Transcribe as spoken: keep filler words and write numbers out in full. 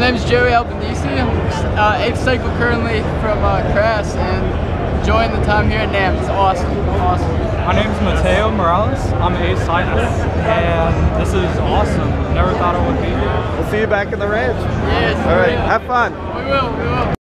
My name's Joey Albanesi. I'm uh, eighth cycle currently from uh, C R A S and enjoying the time here at NAMM. It's awesome, awesome. My name's Mateo Morales. I'm eighth cycle and this is awesome. Never thought I would be here. We'll see you back in the ranch. Yes. All right. Have fun. We will. We will.